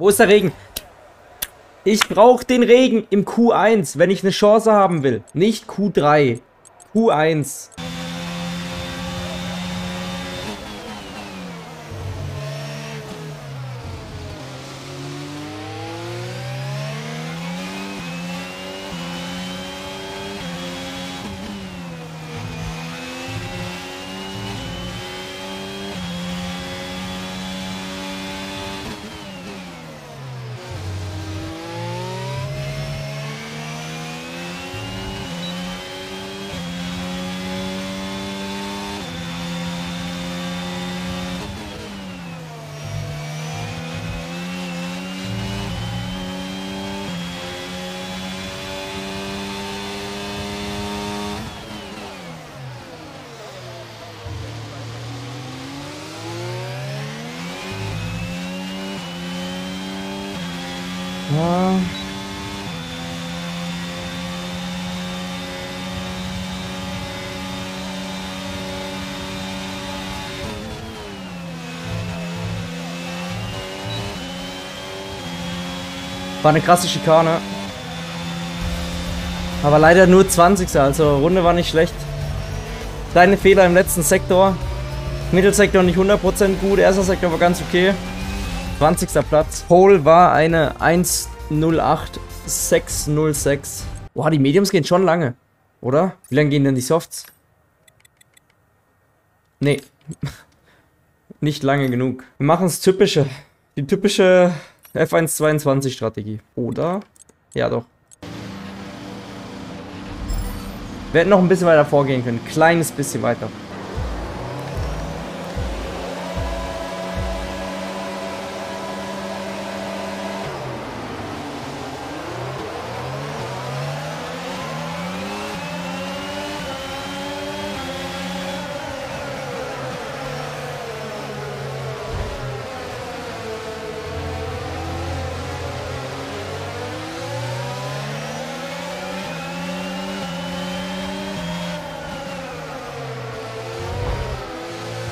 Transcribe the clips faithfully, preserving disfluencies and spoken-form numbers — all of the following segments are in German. Wo ist der Regen? Ich brauche den Regen im Q eins, wenn ich eine Chance haben will. Nicht Q drei. Q eins. War eine krasse Schikane. Aber leider nur zwanzigster. Also Runde war nicht schlecht. Kleine Fehler im letzten Sektor. Mittelsektor nicht hundert Prozent gut. Erster Sektor war ganz okay. zwanzigster Platz. Pole war eine eins null acht sechs null sechs. Boah, die Mediums gehen schon lange, oder? Wie lange gehen denn die Softs? Nee. Nicht lange genug. Wir machen das typische. Die typische F eins zweiundzwanzig Strategie. Oder? Ja, doch. Wir hätten noch ein bisschen weiter vorgehen können. Kleines bisschen weiter.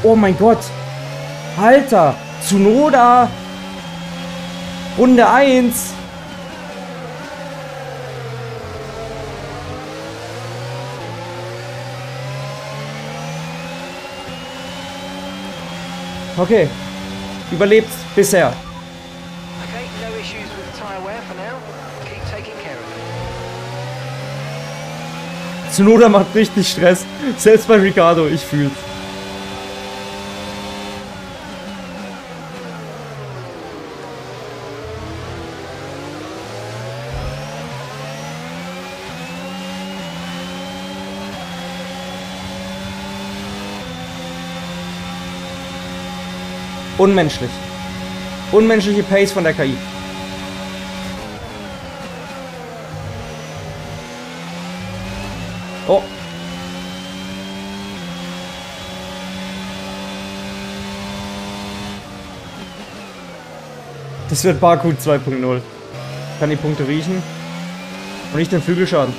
Oh mein Gott. Alter. Tsunoda. Runde eins. Okay. Überlebt bisher. Tsunoda macht richtig Stress. Selbst bei Ricardo. Ich fühl's. Unmenschlich. Unmenschliche Pace von der K I. Oh. Das wird Baku zwei Punkt null. Kann die Punkte riechen. Und nicht den Flügelschaden.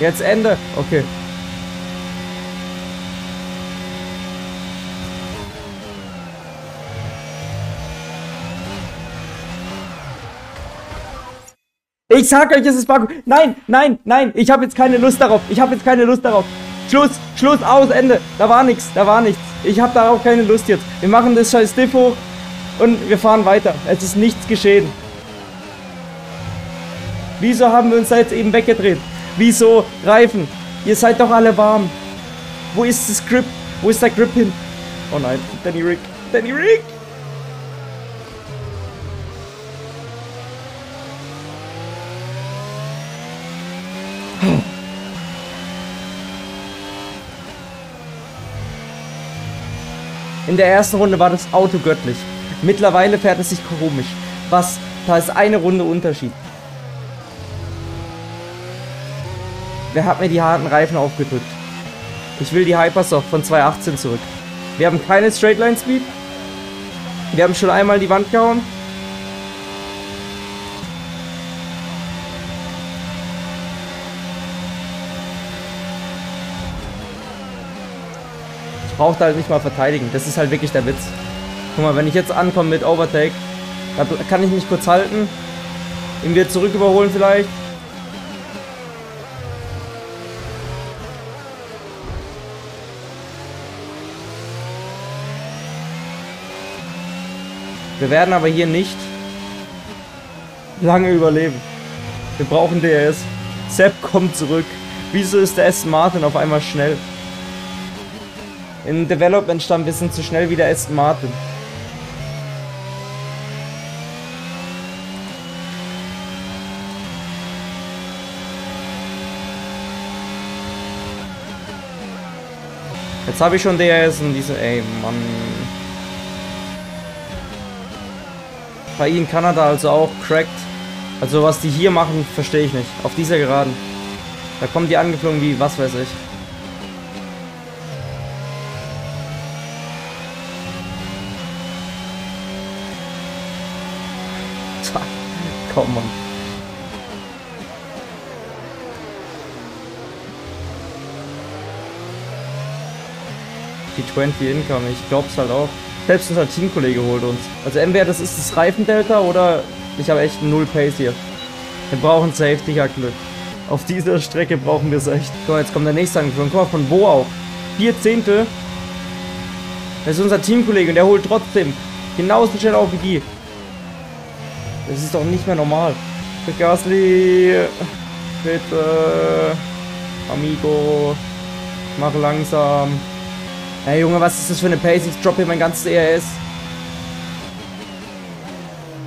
Jetzt Ende. Okay. Ich sag euch, es ist Baku. Nein, nein, nein. Ich habe jetzt keine Lust darauf. Ich habe jetzt keine Lust darauf. Schluss, Schluss, aus, Ende. Da war nichts, da war nichts. Ich habe darauf keine Lust jetzt. Wir machen das scheiß Diff hoch und wir fahren weiter. Es ist nichts geschehen. Wieso haben wir uns da jetzt eben weggedreht? Wieso? Reifen. Ihr seid doch alle warm. Wo ist das Grip? Wo ist der Grip hin? Oh nein. Danny Ric. Danny Ric. In der ersten Runde war das Auto göttlich. Mittlerweile fährt es sich komisch. Was? Da ist eine Runde Unterschied. Wer hat mir die harten Reifen aufgedrückt? Ich will die Hypersoft von zwei achtzehn zurück. Wir haben keine Straightline Speed. Wir haben schon einmal die Wand gehauen. Ich braucht halt nicht mal verteidigen. Das ist halt wirklich der Witz. Guck mal, wenn ich jetzt ankomme mit Overtake, da kann ich mich kurz halten. Ihn wieder zurück überholen vielleicht. Wir werden aber hier nicht lange überleben. Wir brauchen D R S. Sepp kommt zurück. Wieso ist der Aston Martin auf einmal schnell? Im Development stand ein bisschen zu schnell wie der Aston Martin. Jetzt habe ich schon D R S und diese... Ey, Mann. Bei ihnen Kanada also auch cracked. Also was die hier machen, verstehe ich nicht. Auf dieser Geraden. Da kommen die angeflogen wie, was weiß ich. Komm, Mann. P zwanzig Income, ich glaub's halt auch. Selbst unser Teamkollege holt uns. Also entweder das ist das Reifendelta oder ich habe echt null Pace hier. Wir brauchen Safety, ja Glück. Auf dieser Strecke brauchen wir es echt. So, jetzt kommt der nächste angeflogen. Guck mal, von wo auch? Vier Zehntel. Das ist unser Teamkollege und der holt trotzdem genauso schnell auf wie die. Das ist doch nicht mehr normal. Für Gasly. Bitte. Amigo. Mach langsam. Hey Junge, was ist das für eine Pace? Ich drop hier mein ganzes E R S.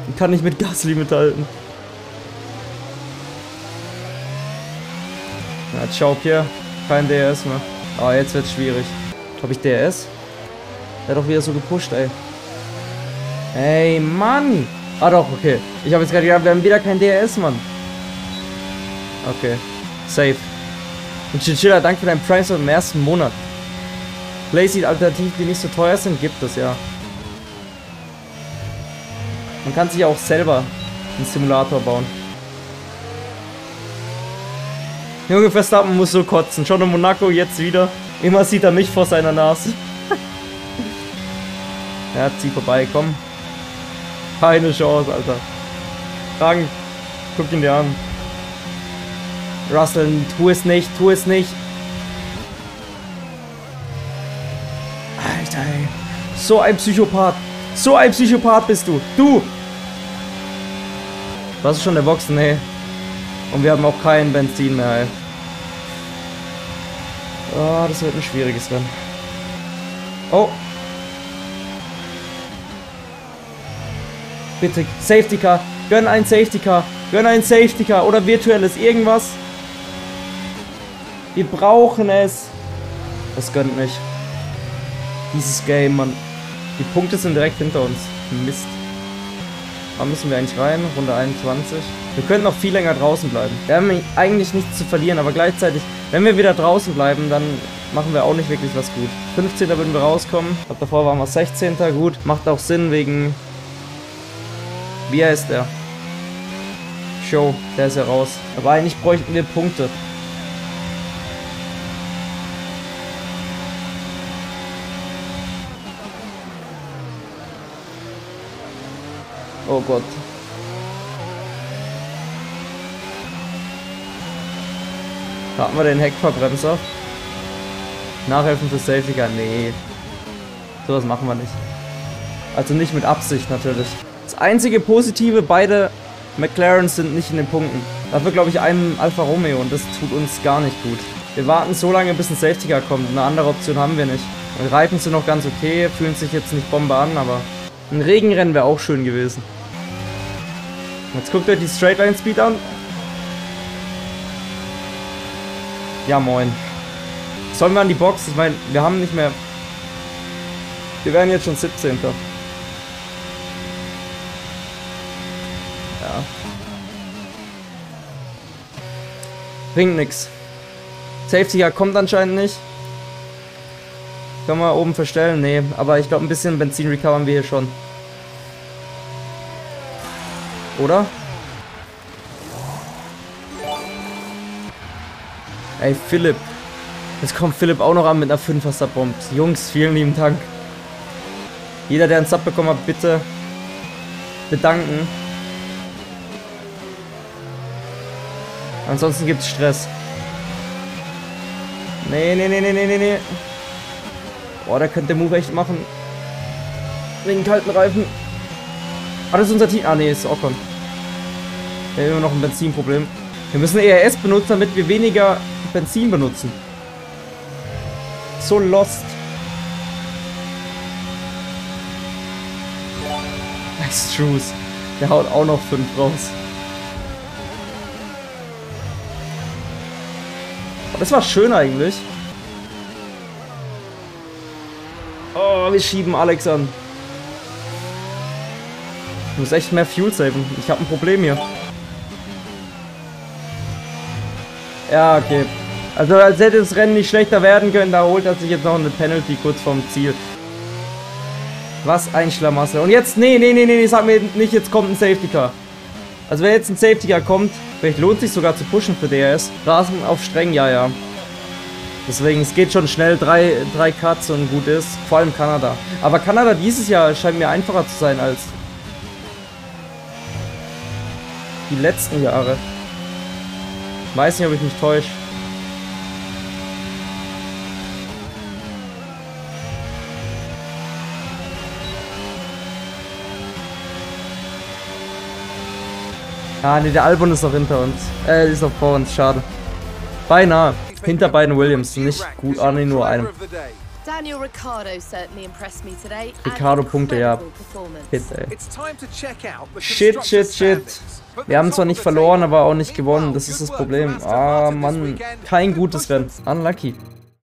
Ich kann nicht mit Gasly mithalten. Na, ciao, Pierre. Kein D R S mehr. Ah, oh, jetzt wird's schwierig. Hab ich D R S? Der hat doch wieder so gepusht, ey. Ey, Mann! Ah doch, okay. Ich habe jetzt gerade gedacht, wir haben wieder kein D R S, Mann. Okay. Safe. Und Chinchilla, danke für deinen Prime Sub im ersten Monat. Playseat Alternativen, die nicht so teuer sind, gibt es ja. Man kann sich auch selber einen Simulator bauen. Junge, Verstappen muss so kotzen. Schon in Monaco, jetzt wieder. Immer sieht er mich vor seiner Nase. Ja, zieh vorbei, komm. Keine Chance, Alter. Frank, guck ihn dir an. Russell, tu es nicht, tu es nicht. Alter, ey. So ein Psychopath. So ein Psychopath bist du. Du! Was ist schon der Boxen, ey? Und wir haben auch kein Benzin mehr, ey. Oh, das wird ein schwieriges Rennen. Oh! Bitte, Safety Car. Gönn ein Safety Car. Gönn ein Safety Car. Oder virtuelles irgendwas. Wir brauchen es. Das gönnt nicht. Dieses Game, Mann. Die Punkte sind direkt hinter uns. Mist. Da müssen wir eigentlich rein. Runde einundzwanzig. Wir könnten noch viel länger draußen bleiben. Wir haben eigentlich nichts zu verlieren, aber gleichzeitig, wenn wir wieder draußen bleiben, dann machen wir auch nicht wirklich was gut. fünfzehnter würden wir rauskommen. Ich glaube, davor waren wir sechzehnter. Gut. Macht auch Sinn wegen... Wie heißt der? Show. Der ist ja raus. Aber eigentlich bräuchten wir Punkte. Oh Gott. Da hatten wir den Heckverbremser. Nachhelfen für Safety Car. Nee. Sowas machen wir nicht. Also nicht mit Absicht natürlich. Das einzige Positive, beide McLarens sind nicht in den Punkten. Dafür glaube ich einem Alfa Romeo und das tut uns gar nicht gut. Wir warten so lange, bis ein Safety Car kommt. Eine andere Option haben wir nicht. Und Reifen sind noch ganz okay, fühlen sich jetzt nicht Bombe an, aber... Ein Regenrennen wäre auch schön gewesen. Jetzt guckt euch die Straightline Speed an. Ja, moin. Sollen wir an die Box? Ich meine, wir haben nicht mehr... Wir wären jetzt schon siebzehnter. Ja. Bringt nix. Safety Car kommt anscheinend nicht. Können wir oben verstellen? Nee, aber ich glaube, ein bisschen Benzin recovern wir hier schon. Oder? Ey, Philipp. Jetzt kommt Philipp auch noch an mit einer fünfer-Sub-Bomb. Jungs, vielen lieben Dank. Jeder, der einen Sub bekommen hat, bitte bedanken. Ansonsten gibt's Stress. Nee, nee, nee, nee, nee, nee. Boah, der könnte Move echt machen. Wegen kalten Reifen. Ah, das ist unser Team. Ah, nee, ist Ocon. Wir haben immer noch ein Benzinproblem. Wir müssen E R S benutzen, damit wir weniger Benzin benutzen. So lost. Nice Truce. Der haut auch noch fünf raus. Oh, das war schön eigentlich. Oh, wir schieben Alex an. Ich muss echt mehr Fuel saven. Ich habe ein Problem hier. Ja, okay. Also als hätte das Rennen nicht schlechter werden können, da holt er sich jetzt noch eine Penalty kurz vorm Ziel. Was ein Schlamassel. Und jetzt, nee, nee, nee, nee, sag mir nicht, jetzt kommt ein Safety Car. Also wenn jetzt ein Safety Car kommt, vielleicht lohnt es sich sogar zu pushen für D R S. Rasen auf streng, ja, ja. Deswegen, es geht schon schnell, drei, drei Cuts und gut ist. Vor allem Kanada. Aber Kanada dieses Jahr scheint mir einfacher zu sein als die letzten Jahre. Weiß nicht, ob ich mich täusche. Ah, ne, der Albon ist noch hinter uns. Äh, ist noch vor uns, schade. Beinahe. Hinter beiden Williams. Nicht gut, ah ne, nur einem. Ricardo Punkte, ja. Shit, ey. Shit, shit, shit. Wir haben zwar nicht verloren, aber auch nicht gewonnen. Das ist das Problem. Ah, Mann. Kein gutes Rennen. Unlucky.